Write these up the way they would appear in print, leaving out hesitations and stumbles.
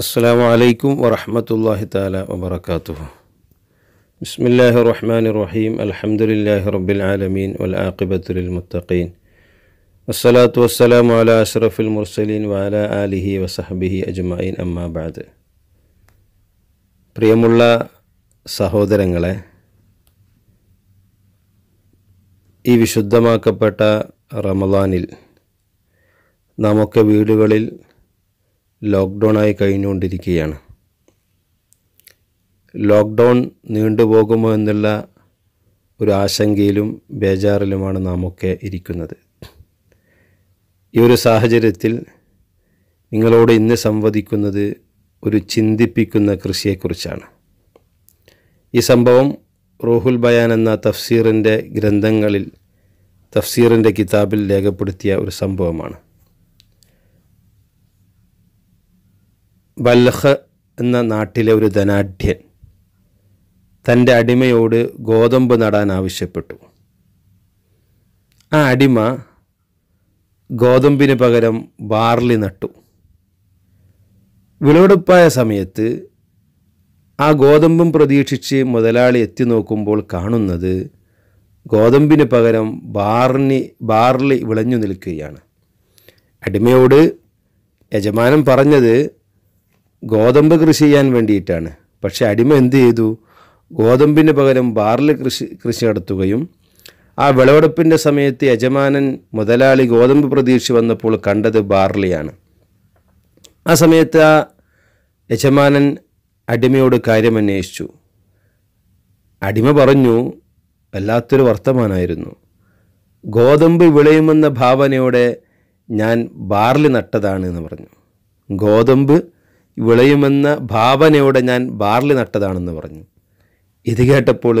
അസ്സലാമു അലൈക്കും വറഹ്മത്തുള്ളാഹി തആല വബറകാതുഹു. ബിസ്മില്ലാഹിർ റഹ്മാനിർ റഹീം. അൽഹംദുലില്ലാഹി റബ്ബിൽ ആലമീൻ വൽ ആഖിബത്തു ലിൽ മുത്തഖീൻ. വസ്സലാത്തു വസ്സലാമു അലാ അഷ്റഫിൽ മുർസലീൻ വഅലാ ആലിഹി വസഹ്ബിഹി അജ്മഈൻ, അമ്മാ ബഅദ്. പ്രിയമുള്ള സഹോദരങ്ങളെ, ഈ വിശുദ്ധമാക്കപ്പെട്ട റമളാനിൽ നാമൊക്കെ വീടുകളിൽ ലോക്ക്ഡൗണായി കഴിഞ്ഞുകൊണ്ടിരിക്കുകയാണ്. ലോക്ക്ഡൗൺ നീണ്ടുപോകുമോ എന്നുള്ള ഒരു ആശങ്കയിലും ബേജാറിലുമാണ് നാമൊക്കെ ഇരിക്കുന്നത്. ഈ ഒരു സാഹചര്യത്തിൽ നിങ്ങളോട് ഇന്ന് സംവദിക്കുന്നത് ഒരു ചിന്തിപ്പിക്കുന്ന കൃഷിയെക്കുറിച്ചാണ്. ഈ സംഭവം റൂഹുൽ ബയാൻ എന്ന തഫ്സീറിൻ്റെ ഗ്രന്ഥങ്ങളിൽ, തഫ്സീറിൻ്റെ കിതാബിൽ രേഖപ്പെടുത്തിയ ഒരു സംഭവമാണ്. ബൽഖ് എന്ന നാട്ടിലെ ഒരു ധനാഢ്യൻ തൻ്റെ അടിമയോട് ഗോതമ്പ് നടാൻ ആവശ്യപ്പെട്ടു. ആ അടിമ ഗോതമ്പിന് പകരം ബാർലി നട്ടു. വിളവെടുപ്പായ സമയത്ത് ആ ഗോതമ്പും പ്രതീക്ഷിച്ച് മുതലാളി എത്തി നോക്കുമ്പോൾ കാണുന്നത് ഗോതമ്പിന് പകരം ബാർലി വിളഞ്ഞു നിൽക്കുകയാണ്. അടിമയോട് യജമാനൻ പറഞ്ഞത് ഗോതമ്പ് കൃഷി ചെയ്യാൻ വേണ്ടിയിട്ടാണ്. പക്ഷെ അടിമ എന്ത് ചെയ്തു? ഗോതമ്പിന് പകരം ബാർലി കൃഷി നടത്തുകയും ആ വിളവെടുപ്പിൻ്റെ സമയത്ത് യജമാനൻ മുതലാളി ഗോതമ്പ് പ്രതീക്ഷിച്ച് വന്നപ്പോൾ കണ്ടത് ബാർലിയാണ്. ആ സമയത്ത് ആ യജമാനൻ അടിമയോട് കാര്യമന്വേഷിച്ചു. അടിമ പറഞ്ഞു, വല്ലാത്തൊരു വർത്തമാനമായിരുന്നു. ഗോതമ്പ് വിളയുമെന്ന ഭാവനയോടെ ഞാൻ ബാർലി നട്ടതാണ് എന്ന് പറഞ്ഞു. ഗോതമ്പ് വിളയുമെന്ന ഭാവനയോടെ ഞാൻ ബാർലി നട്ടതാണെന്ന് പറഞ്ഞു. ഇത് കേട്ടപ്പോൾ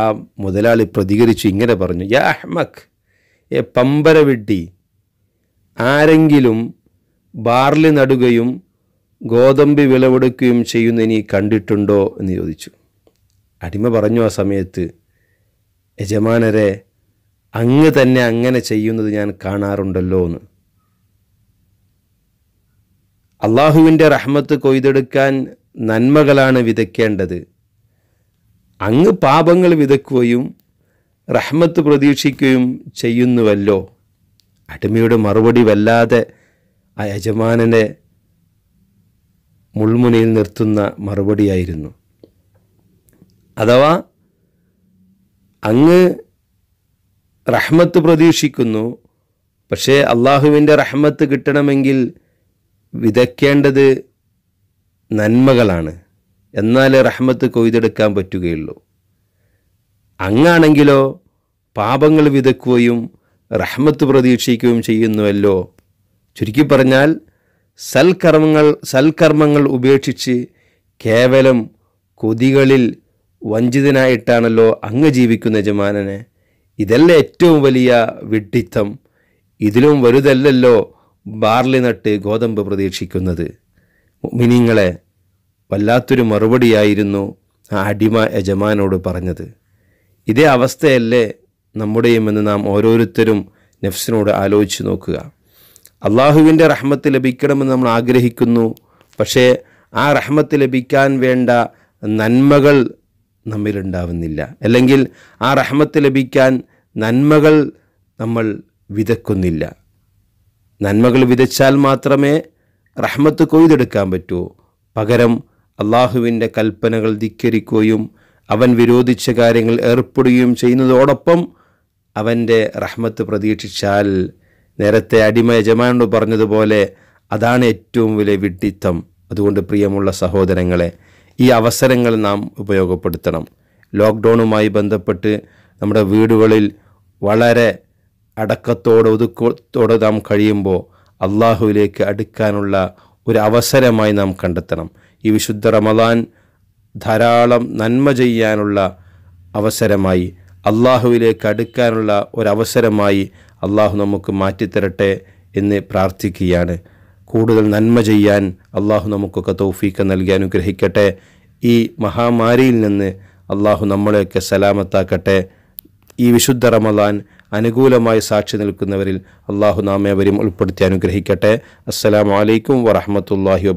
ആ മുതലാളി പ്രതികരിച്ചു, ഇങ്ങനെ പറഞ്ഞു, യാ അഹ്മക്, എ പമ്പരവിഡ്ഡി, ആരെങ്കിലും ബാർലി നടുകയും ഗോതമ്പ് വിളവെടുക്കുകയും ചെയ്യുന്ന നീ കണ്ടിട്ടുണ്ടോ എന്ന് ചോദിച്ചു. അടിമ പറഞ്ഞു ആ സമയത്ത്, യജമാനരെ, അങ്ങ് തന്നെ അങ്ങനെ ചെയ്യുന്നത് ഞാൻ കാണാറുണ്ടല്ലോ എന്ന്. അള്ളാഹുവിൻ്റെ റഹ്മത്ത് കൊയ്തെടുക്കാൻ നന്മകളാണ് വിതയ്ക്കേണ്ടത്. അങ്ങ് പാപങ്ങൾ വിതയ്ക്കുകയും റഹ്മത്ത് പ്രതീക്ഷിക്കുകയും ചെയ്യുന്നുവല്ലോ. അടിമയുടെ മറുപടി വല്ലാതെ ആ യജമാനനെ മുൾമുനയിൽ നിർത്തുന്ന മറുപടിയായിരുന്നു. അഥവാ അങ്ങ് റഹ്മത്ത് പ്രതീക്ഷിക്കുന്നു, പക്ഷേ അള്ളാഹുവിൻ്റെ റഹ്മത്ത് കിട്ടണമെങ്കിൽ വിതയ്ക്കേണ്ടത് നന്മകളാണ്, എന്നാലേ റഹ്മത്ത് കൊയ്തെടുക്കാൻ പറ്റുകയുള്ളൂ. അങ്ങാണെങ്കിലോ പാപങ്ങൾ വിതയ്ക്കുകയും റഹ്മത്ത് പ്രതീക്ഷിക്കുകയും ചെയ്യുന്നുവല്ലോ. ചുരുക്കി പറഞ്ഞാൽ സൽക്കർമ്മങ്ങൾ ഉപേക്ഷിച്ച് കേവലം കൊതികളിൽ വഞ്ചിതനായിട്ടാണല്ലോ അങ്ങ് ജീവിക്കുന്ന യജമാനനെ. ഇതല്ലേ ഏറ്റവും വലിയ വിഡ്ഢിത്തം, ഇതിലും വലുതല്ലോ ബാർലി നട്ട് ഗോതമ്പ് പ്രതീക്ഷിക്കുന്നത്. മുഅ്മിനീങ്ങളെ, വല്ലാത്തൊരു മറുപടിയായിരുന്നു ആ അടിമ യജമാനോട് പറഞ്ഞത്. ഇതേ അവസ്ഥയല്ലേ നമ്മുടെയും എന്ന് നാം ഓരോരുത്തരും നഫ്സിനോട് ആലോചിച്ച് നോക്കുക. അള്ളാഹുവിൻ്റെ റഹ്മത്ത് ലഭിക്കണമെന്ന് നമ്മൾ ആഗ്രഹിക്കുന്നു, പക്ഷേ ആ റഹ്മത്ത് ലഭിക്കാൻ വേണ്ട നന്മകൾ നമ്മിലുണ്ടാവുന്നില്ല, അല്ലെങ്കിൽ ആ റഹ്മത്ത് ലഭിക്കാൻ നന്മകൾ നമ്മൾ വിതയ്ക്കുന്നില്ല. നന്മകൾ വിതച്ചാൽ മാത്രമേ റഹ്മത്ത് കൊയ്തെടുക്കാൻ പറ്റൂ. പകരം അള്ളാഹുവിൻ്റെ കൽപ്പനകൾ ധിക്കരിക്കുകയും അവൻ വിരോധിച്ച കാര്യങ്ങൾ ഏർപ്പെടുകയും ചെയ്യുന്നതോടൊപ്പം അവൻ്റെ റഹ്മത്ത് പ്രതീക്ഷിച്ചാൽ, നേരത്തെ അടിമ യജമാനോട് പറഞ്ഞതുപോലെ, അതാണ് ഏറ്റവും വലിയ വിഡ്ഢിത്തം. അതുകൊണ്ട് പ്രിയമുള്ള സഹോദരങ്ങളെ, ഈ അവസരങ്ങൾ നാം ഉപയോഗപ്പെടുത്തണം. ലോക്ക്ഡൗണുമായി ബന്ധപ്പെട്ട് നമ്മുടെ വീടുകളിൽ വളരെ ഒതുക്കത്തോടെ നാം കഴിയുമ്പോൾ അള്ളാഹുവിലേക്ക് അടുക്കാനുള്ള ഒരു അവസരമായി നാം കണ്ടെത്തണം. ഈ വിശുദ്ധ റമളാൻ ധാരാളം നന്മ ചെയ്യാനുള്ള അവസരമായി, അള്ളാഹുവിലേക്ക് അടുക്കാനുള്ള ഒരവസരമായി അള്ളാഹു നമുക്ക് മാറ്റിത്തരട്ടെ എന്ന് പ്രാർത്ഥിക്കുകയാണ്. കൂടുതൽ നന്മ ചെയ്യാൻ അള്ളാഹു നമുക്കൊക്കെ തൗഫീഖ് നൽകി അനുഗ്രഹിക്കട്ടെ. ഈ മഹാമാരിയിൽ നിന്ന് അള്ളാഹു നമ്മളെയൊക്കെ സലാമത്താക്കട്ടെ. ഈ വിശുദ്ധ റമളാൻ അനുകൂലമായി സാക്ഷി നിൽക്കുന്നവരിൽ അള്ളാഹു നാം ഏവരെയും ഉൾപ്പെടുത്തി അനുഗ്രഹിക്കട്ടെ. അസ്സലാമു അലൈക്കും വറഹ്മത്തുള്ളാഹി.